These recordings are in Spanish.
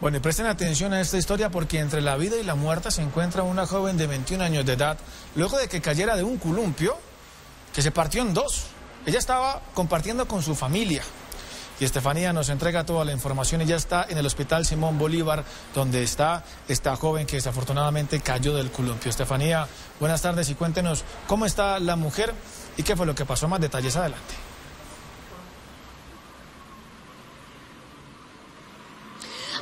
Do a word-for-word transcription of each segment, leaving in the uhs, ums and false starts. Bueno, y presten atención a esta historia porque entre la vida y la muerte se encuentra una joven de veintiún años de edad, luego de que cayera de un columpio que se partió en dos. Ella estaba compartiendo con su familia. Y Estefanía nos entrega toda la información. Ella está en el hospital Simón Bolívar, donde está esta joven que desafortunadamente cayó del columpio. Estefanía, buenas tardes y cuéntenos cómo está la mujer y qué fue lo que pasó. Más detalles adelante.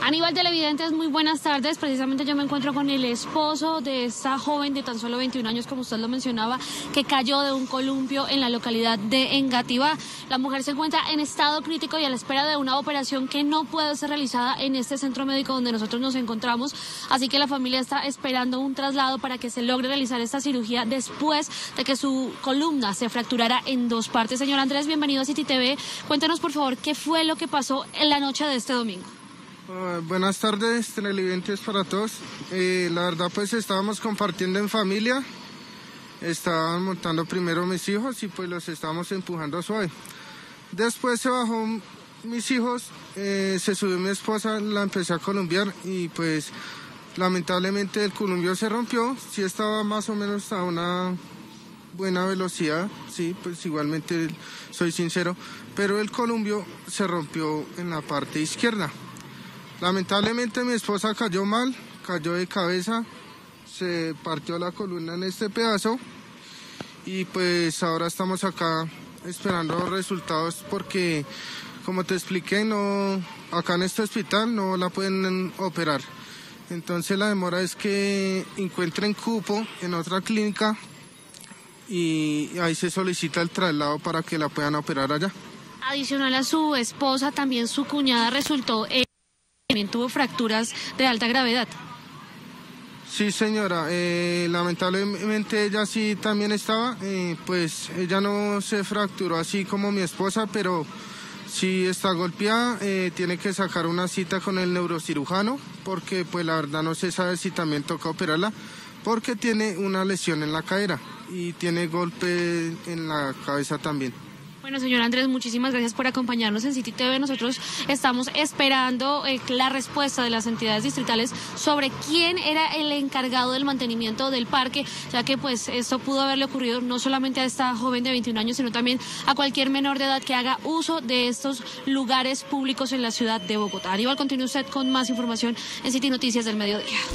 Aníbal Televidentes, muy buenas tardes. Precisamente yo me encuentro con el esposo de esta joven de tan solo veintiún años, como usted lo mencionaba, que cayó de un columpio en la localidad de Engativá. La mujer se encuentra en estado crítico y a la espera de una operación que no puede ser realizada en este centro médico donde nosotros nos encontramos. Así que la familia está esperando un traslado para que se logre realizar esta cirugía después de que su columna se fracturara en dos partes. Señor Andrés, bienvenido a City T V. Cuéntenos, por favor, qué fue lo que pasó en la noche de este domingo. Uh, buenas tardes, televidentes para todos. Eh, la verdad, pues estábamos compartiendo en familia. Estaban montando primero mis hijos y pues los estábamos empujando suave. Después se bajó mis hijos, eh, se subió mi esposa, la empecé a columbiar y pues lamentablemente el columbio se rompió. Sí estaba más o menos a una buena velocidad, sí, pues igualmente soy sincero, pero el columbio se rompió en la parte izquierda. Lamentablemente mi esposa cayó mal, cayó de cabeza, se partió la columna en este pedazo y pues ahora estamos acá esperando resultados porque, como te expliqué, no, acá en este hospital no la pueden operar. Entonces la demora es que encuentren cupo en otra clínica y ahí se solicita el traslado para que la puedan operar allá. Adicional a su esposa, también su cuñada resultó... Eh... También tuvo fracturas de alta gravedad. Sí, señora, eh, lamentablemente ella sí también estaba, eh, pues ella no se fracturó así como mi esposa, pero sí está golpeada, eh, tiene que sacar una cita con el neurocirujano, porque pues la verdad no se sabe si también toca operarla, porque tiene una lesión en la cadera y tiene golpe en la cabeza también. Bueno, señor Andrés, muchísimas gracias por acompañarnos en City T V. Nosotros estamos esperando eh, la respuesta de las entidades distritales sobre quién era el encargado del mantenimiento del parque, ya que pues esto pudo haberle ocurrido no solamente a esta joven de veintiún años, sino también a cualquier menor de edad que haga uso de estos lugares públicos en la ciudad de Bogotá. Aníbal, continúe usted con más información en City Noticias del mediodía.